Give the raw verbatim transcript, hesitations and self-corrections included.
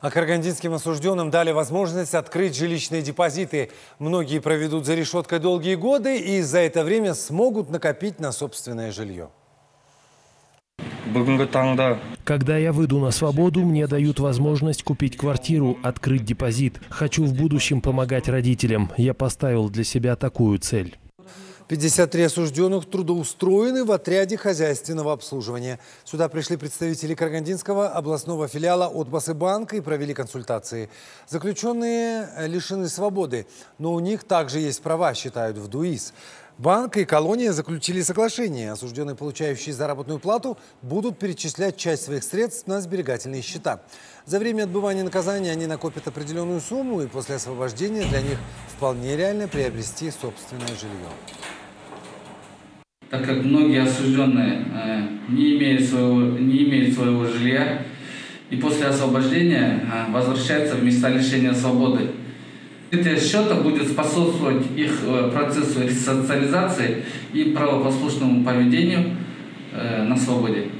А карагандинским осужденным дали возможность открыть жилищные депозиты. Многие проведут за решеткой долгие годы и за это время смогут накопить на собственное жилье. Когда я выйду на свободу, мне дают возможность купить квартиру, открыть депозит. Хочу в будущем помогать родителям. Я поставил для себя такую цель. пятьдесят три осужденных трудоустроены в отряде хозяйственного обслуживания. Сюда пришли представители Карагандинского областного филиала Отбасы банка и провели консультации. Заключенные лишены свободы, но у них также есть права, считают в ДУИС. Банк и колония заключили соглашение. Осужденные, получающие заработную плату, будут перечислять часть своих средств на сберегательные счета. За время отбывания наказания они накопят определенную сумму, и после освобождения для них вполне реально приобрести собственное жилье. Так как многие осужденные не имеют своего, не имеют своего жилья, и после освобождения возвращаются в места лишения свободы, открытие счета будет способствовать их процессу их социализации и правопослушному поведению на свободе.